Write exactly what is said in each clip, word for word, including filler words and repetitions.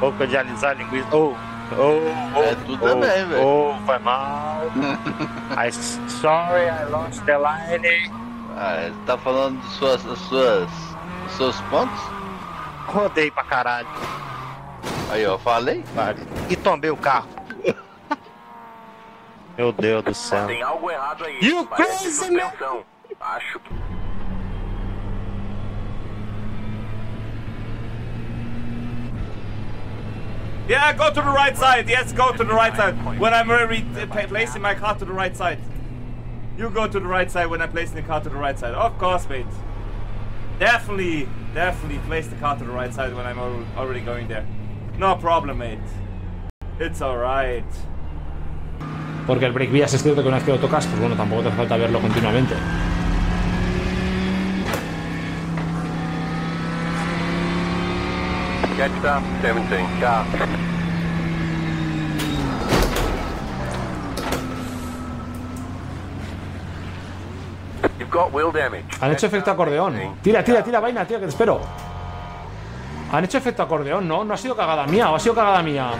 boca de alisar a linguiça. Oh, oh, oh, é tudo oh, também, velho. Oh, foi mal. I, sorry, I lost the line. Ah, ele tá falando de suas, das suas, dos seus pontos? Rodei pra caralho. Aí, ó, falei. Vale. E tombei o carro. Meu Deus do céu. Tem algo errado aí. You crazy, meu... Acho que... Yeah, go to the right side. Yes, go to the right side. When I'm re placing my car to the right side. You go to the right side when I'm placing the car to the right side. Of course, mate. Definitely, definitely place the car to the right side when I'm already going there. No problem, mate. It's alright. Porque el break bias es cierto que una vez que lo tocas, pues bueno, tampoco te hace falta verlo continuamente. Catch up, seventeen, car. You've got wheel damage. Han hecho efecto acordeón. Tira, tira, tira, vaina, tío, que te espero. Han hecho efecto acordeón, ¿no? No ha sido cagada mía, o ha sido cagada mía.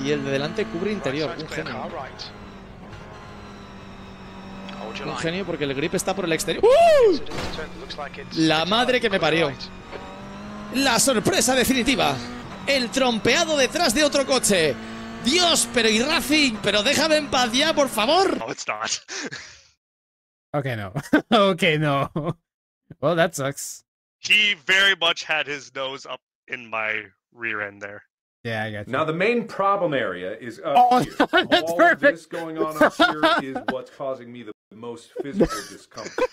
Y el de delante cubre interior, un genio. Un genio porque el grip está por el exterior. ¡Uh! La madre que me parió. La sorpresa definitiva. El trompeado detrás de otro coche. Dios, pero y Racing, pero déjame en paz ya, por favor. No, it's not. Okay, no. Okay, no. Well, that sucks. He very much had his nose up in my rear end there. Yeah, I got you. Now the main problem area is up oh, here. That's all perfect. This going on up here is what's causing me the most physical discomfort.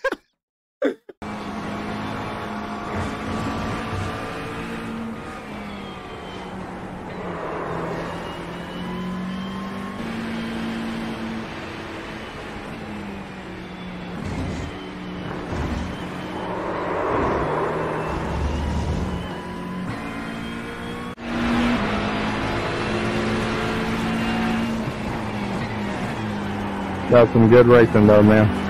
That's some good racing though, man.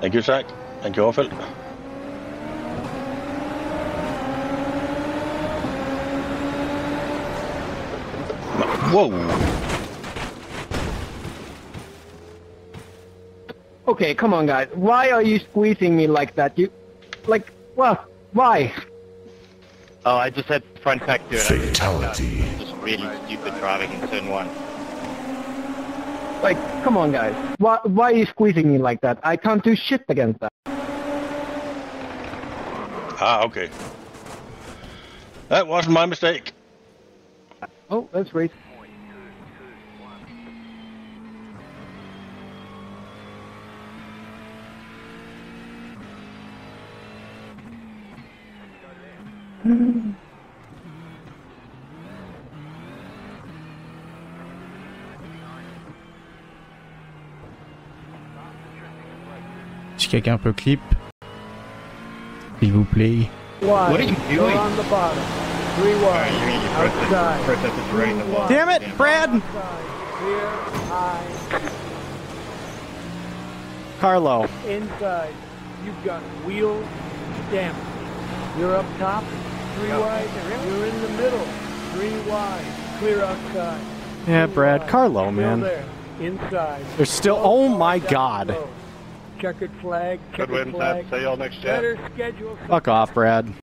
Thank you, Zach. Thank you, Orville. Whoa. Okay, come on, guys. Why are you squeezing me like that? You, like, well, why? Oh, I just had front pack do it. Fatality. Just really stupid driving in turn one. Like, come on, guys. Why, why are you squeezing me like that? I can't do shit against that. Ah, okay. That wasn't my mistake. Oh, that's great. Mm-hmm. Petit caca un peu clip. S'il vous plaît. What are you doing? On the bottom. Rewind. You mean you outside. First have to drain the water. Damn it, Brad! Here I... Carlo. Inside. You've got wheel damage. You're up top, three no. wide. Really? You're in the middle, three wide. Clear outside. Yeah, Brad. Wide. Carlo, man. There. Inside. There's still. Oh, oh my God. Low. Checkered flag. Checkered flag. See y'all next year. Fuck off, Brad.